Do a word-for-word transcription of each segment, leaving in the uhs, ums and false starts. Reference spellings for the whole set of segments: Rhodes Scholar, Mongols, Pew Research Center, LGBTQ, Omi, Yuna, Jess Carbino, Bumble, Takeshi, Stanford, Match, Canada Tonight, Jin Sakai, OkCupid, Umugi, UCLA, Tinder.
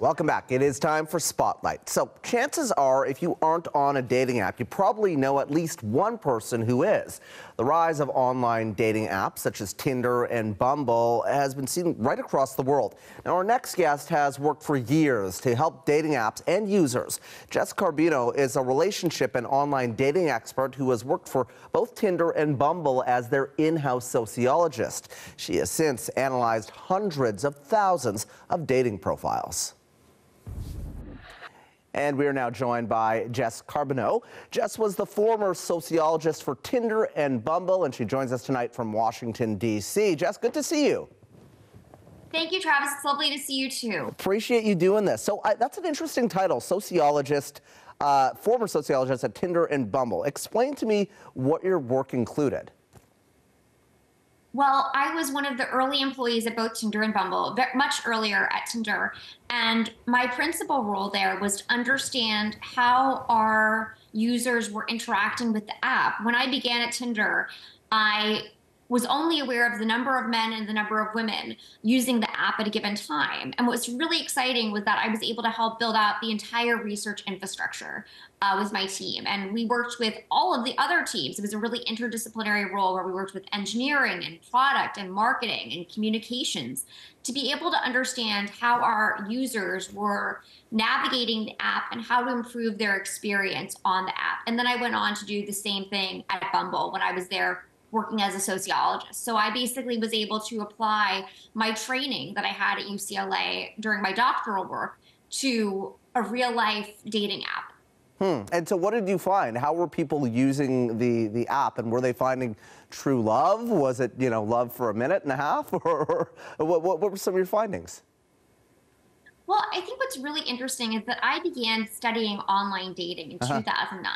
Welcome back. It is time for Spotlight. So chances are, if you aren't on a dating app, you probably know at least one person who is. The rise of online dating apps such as Tinder and Bumble has been seen right across the world. Now, our next guest has worked for years to help dating apps and users. Jess Carbino is a relationship and online dating expert who has worked for both Tinder and Bumble as their in-house sociologist. She has since analyzed hundreds of thousands of dating profiles. And we are now joined by Jess Carbino. Jess was the former sociologist for Tinder and Bumble, and she joins us tonight from Washington, D C Jess, good to see you. Thank you, Travis. It's lovely to see you, too. Appreciate you doing this. So I, that's an interesting title, sociologist, uh, former sociologist at Tinder and Bumble. Explain to me what your work included. Well, I was one of the early employees at both Tinder and Bumble, much earlier at Tinder. And my principal role there was to understand how our users were interacting with the app. When I began at Tinder, I was only aware of the number of men and the number of women using the app at a given time. And what's really exciting was that I was able to help build out the entire research infrastructure uh, with my team. And we worked with all of the other teams. It was a really interdisciplinary role where we worked with engineering and product and marketing and communications to be able to understand how our users were navigating the app and how to improve their experience on the app. And then I went on to do the same thing at Bumble when I was there working as a sociologist. So I basically was able to apply my training that I had at U C L A during my doctoral work to a real-life dating app. Hmm. And so what did you find? How were people using the, the app, and were they finding true love? Was it, you know, love for a minute and a half? Or, or what, what were some of your findings? Well, I think what's really interesting is that I began studying online dating in uh-huh. two thousand nine.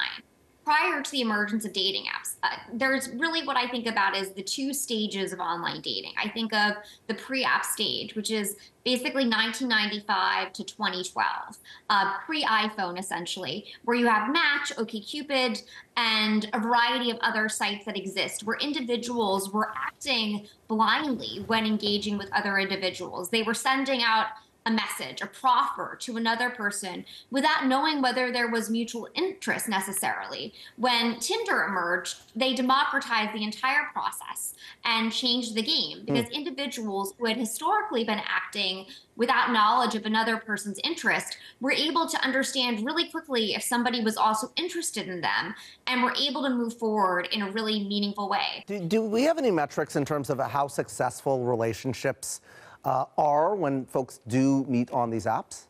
Prior to the emergence of dating apps, uh, there's really what I think about is the two stages of online dating. I think of the pre-app stage, which is basically nineteen ninety-five to twenty twelve, uh, pre-iPhone essentially, where you have Match, OkCupid, and a variety of other sites that exist where individuals were acting blindly when engaging with other individuals. They were sending out a message, a proffer to another person without knowing whether there was mutual interest necessarily. When Tinder emerged, they democratized the entire process and changed the game because mm. individuals who had historically been acting without knowledge of another person's interest were able to understand really quickly if somebody was also interested in them and were able to move forward in a really meaningful way. Do, do we have any metrics in terms of how successful relationships Uh, are when folks do meet on these apps?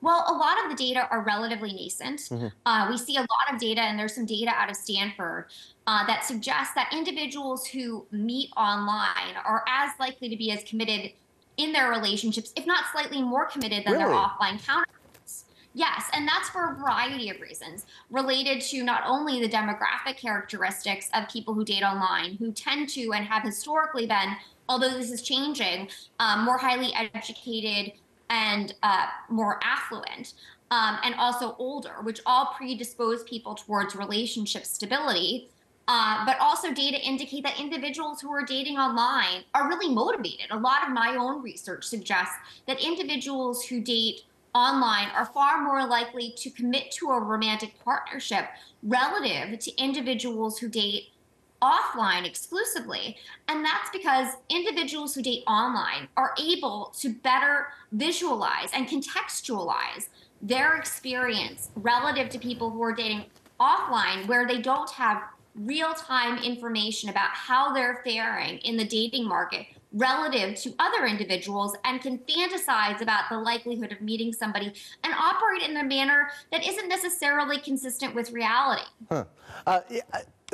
Well, a lot of the data are relatively nascent. Mm-hmm. uh, we see a lot of data, and there's some data out of Stanford uh, that suggests that individuals who meet online are as likely to be as committed in their relationships, if not slightly more committed than really? their offline counterparts. Yes, and that's for a variety of reasons related to not only the demographic characteristics of people who date online, who tend to and have historically been, although this is changing, um, more highly educated and uh, more affluent, um, and also older, which all predispose people towards relationship stability. Uh, but also data indicate that individuals who are dating online are really motivated. A lot of my own research suggests that individuals who date online are far more likely to commit to a romantic partnership relative to individuals who date offline exclusively. And that's because individuals who date online are able to better visualize and contextualize their experience relative to people who are dating offline, where they don't have real-time information about how they're faring in the dating market relative to other individuals, and can fantasize about the likelihood of meeting somebody and operate in a manner that isn't necessarily consistent with reality. Huh. Uh,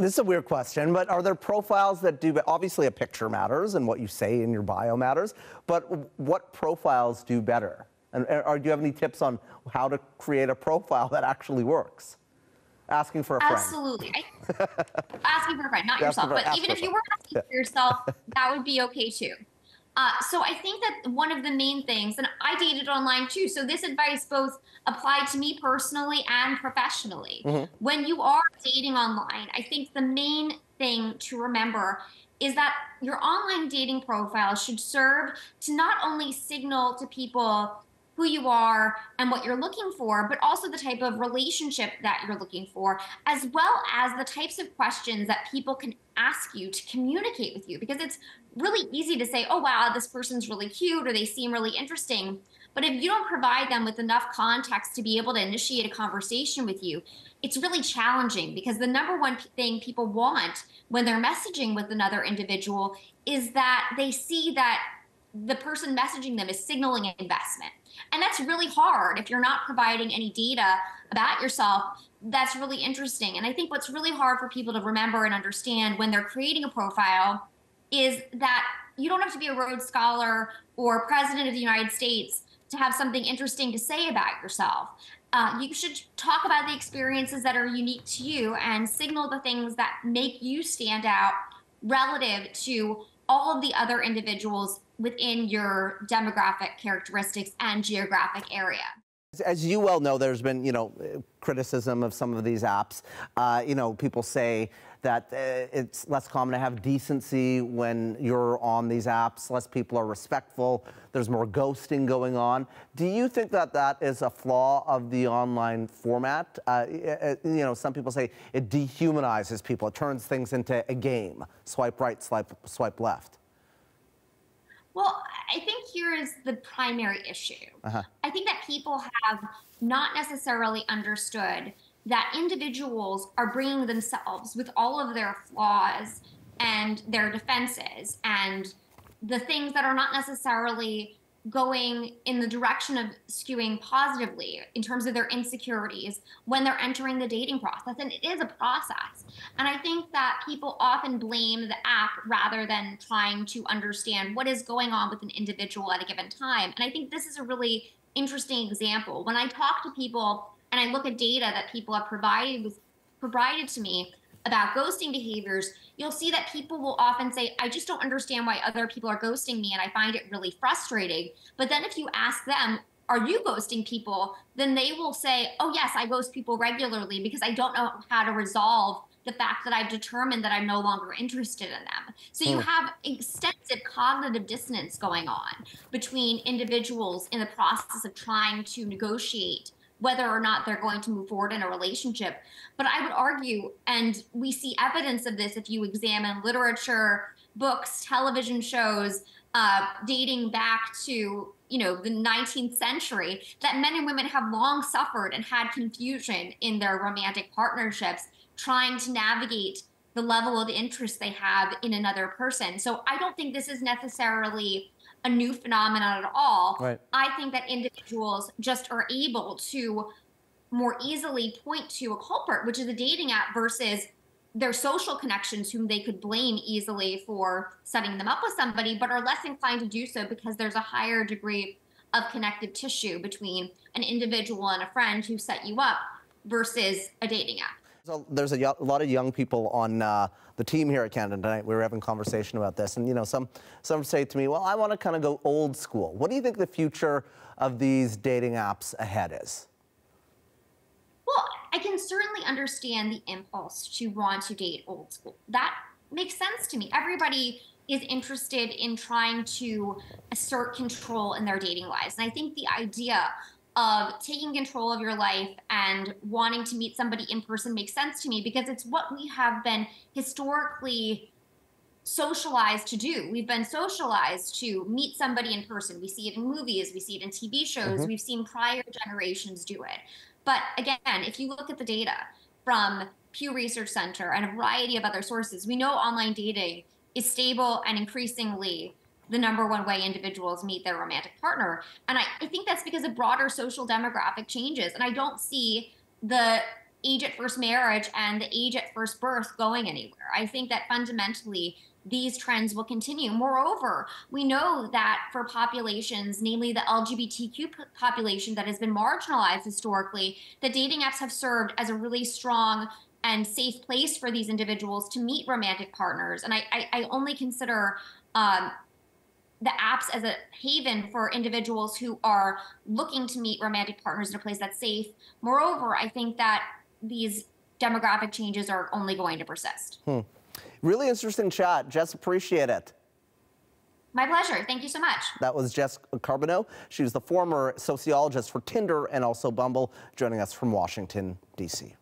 this is a weird question, but are there profiles that do, obviously a picture matters and what you say in your bio matters, but what profiles do better? And or do you have any tips on how to create a profile that actually works? Asking for a friend. Absolutely. I, asking for a friend, not yourself. But even if you were asking for yourself, that would be okay too. Uh, so I think that one of the main things, and I dated online too, so this advice both applied to me personally and professionally. Mm-hmm. When you are dating online, I think the main thing to remember is that your online dating profile should serve to not only signal to people who you are and what you're looking for, but also the type of relationship that you're looking for, as well as the types of questions that people can ask you to communicate with you. Because it's really easy to say, oh, wow, this person's really cute or they seem really interesting. But if you don't provide them with enough context to be able to initiate a conversation with you, it's really challenging, because the number one thing people want when they're messaging with another individual is that they see that the person messaging them is signaling an investment. And that's really hard if you're not providing any data about yourself that's really interesting. And I think what's really hard for people to remember and understand when they're creating a profile is that you don't have to be a Rhodes Scholar or President of the United States to have something interesting to say about yourself. Uh, you should talk about the experiences that are unique to you and signal the things that make you stand out relative to all of the other individuals within your demographic characteristics and geographic area. As you well know, there's been, you know, criticism of some of these apps. Uh, you know, people say that uh, it's less common to have decency when you're on these apps, less people are respectful, there's more ghosting going on. Do you think that that is a flaw of the online format? Uh, it, you know, some people say it dehumanizes people, it turns things into a game. Swipe right, swipe, swipe left. Well, I think here is the primary issue. Uh-huh. I think that people have not necessarily understood that individuals are bringing themselves with all of their flaws and their defenses and the things that are not necessarily going in the direction of skewing positively in terms of their insecurities when they're entering the dating process. And it is a process. And I think that people often blame the app rather than trying to understand what is going on with an individual at a given time. And I think this is a really interesting example. When I talk to people and I look at data that people have provided, with, provided to me about ghosting behaviors, you'll see that people will often say, I just don't understand why other people are ghosting me and I find it really frustrating. But then if you ask them, are you ghosting people? Then they will say, oh yes, I ghost people regularly because I don't know how to resolve the fact that I've determined that I'm no longer interested in them. So mm. you have extensive cognitive dissonance going on between individuals in the process of trying to negotiate whether or not they're going to move forward in a relationship. But I would argue, and we see evidence of this if you examine literature, books, television shows, uh, dating back to, you know, the nineteenth century, that men and women have long suffered and had confusion in their romantic partnerships, trying to navigate the level of interest they have in another person. So I don't think this is necessarily a new phenomenon at all. Right. I think that individuals just are able to more easily point to a culprit, which is a dating app, versus their social connections, whom they could blame easily for setting them up with somebody, but are less inclined to do so because there's a higher degree of connective tissue between an individual and a friend who set you up versus a dating app. So there's a, a lot of young people on uh, the team here at Canada Tonight. We were having a conversation about this, and you know, some some say to me, "Well, I want to kind of go old school." What do you think the future of these dating apps ahead is? Well, I can certainly understand the impulse to want to date old school. That makes sense to me. Everybody is interested in trying to assert control in their dating lives, and I think the idea of taking control of your life and wanting to meet somebody in person makes sense to me, because it's what we have been historically socialized to do. We've been socialized to meet somebody in person. We see it in movies, we see it in T V shows, mm-hmm. we've seen prior generations do it. But again, if you look at the data from Pew Research Center and a variety of other sources, we know online dating is stable and increasingly the number one way individuals meet their romantic partner. And I, I think that's because of broader social demographic changes. And I don't see the age at first marriage and the age at first birth going anywhere. I think that fundamentally these trends will continue. Moreover, we know that for populations, namely the L G B T Q population that has been marginalized historically, the dating apps have served as a really strong and safe place for these individuals to meet romantic partners. And I, I, I only consider um, the apps as a haven for individuals who are looking to meet romantic partners in a place that's safe. Moreover, I think that these demographic changes are only going to persist. Hmm. Really interesting chat. Jess, appreciate it. My pleasure. Thank you so much. That was Jess Carbino. She was the former sociologist for Tinder and also Bumble, joining us from Washington, D C